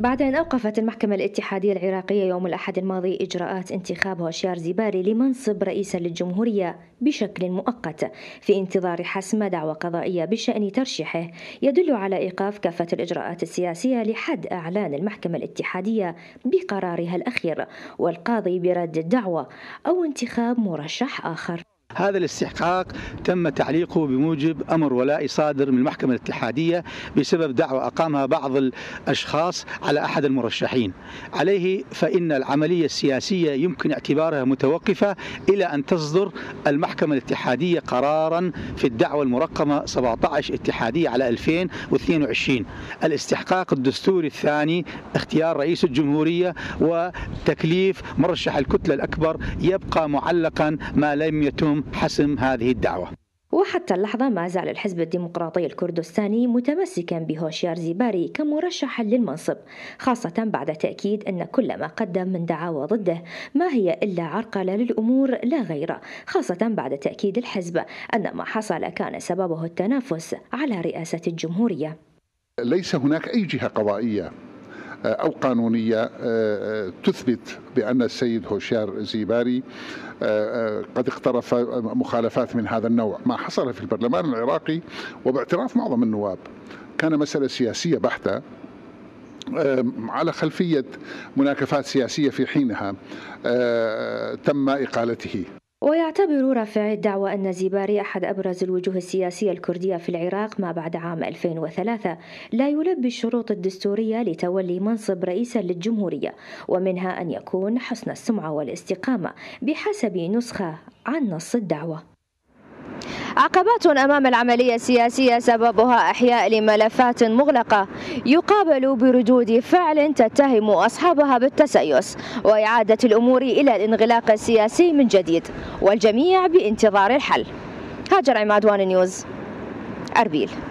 بعد أن أوقفت المحكمة الاتحادية العراقية يوم الأحد الماضي إجراءات انتخاب هوشيار زيباري لمنصب رئيسا للجمهورية بشكل مؤقت في انتظار حسم دعوى قضائية بشأن ترشيحه، يدل على إيقاف كافة الإجراءات السياسية لحد إعلان المحكمة الاتحادية بقرارها الأخير والقاضي برد الدعوى أو انتخاب مرشح آخر. هذا الاستحقاق تم تعليقه بموجب أمر ولائي صادر من المحكمة الاتحادية بسبب دعوى أقامها بعض الأشخاص على أحد المرشحين. عليه فإن العملية السياسية يمكن اعتبارها متوقفة إلى أن تصدر المحكمة الاتحادية قرارا في الدعوى المرقمة 17 اتحادية على 2022، الاستحقاق الدستوري الثاني اختيار رئيس الجمهورية وتكليف مرشح الكتلة الأكبر يبقى معلقا ما لم يتم حسم هذه الدعوة. وحتى اللحظة ما زال الحزب الديمقراطي الكردستاني متمسكا بهوشيار زيباري كمرشح للمنصب، خاصة بعد تأكيد أن كل ما قدم من دعاوى ضده ما هي إلا عرقلة للأمور لا غير، خاصة بعد تأكيد الحزب أن ما حصل كان سببه التنافس على رئاسة الجمهورية. ليس هناك أي جهة قضائية أو قانونية تثبت بأن السيد هوشيار زيباري قد اقترف مخالفات من هذا النوع. ما حصل في البرلمان العراقي وباعتراف معظم النواب كان مسألة سياسية بحتة على خلفية مناكفات سياسية في حينها تم إقالته. ويعتبر رافعي الدعوى أن زيباري أحد أبرز الوجوه السياسية الكردية في العراق ما بعد عام 2003 لا يلبي الشروط الدستورية لتولي منصب رئيسا للجمهورية، ومنها أن يكون حسن السمعة والاستقامة بحسب نسخة عن نص الدعوة. عقبات أمام العملية السياسية سببها إحياء لملفات مغلقة يقابل بردود فعل تتهم أصحابها بالتسيس وإعادة الأمور إلى الانغلاق السياسي من جديد، والجميع بانتظار الحل. هاجر عماد، وان نيوز، أربيل.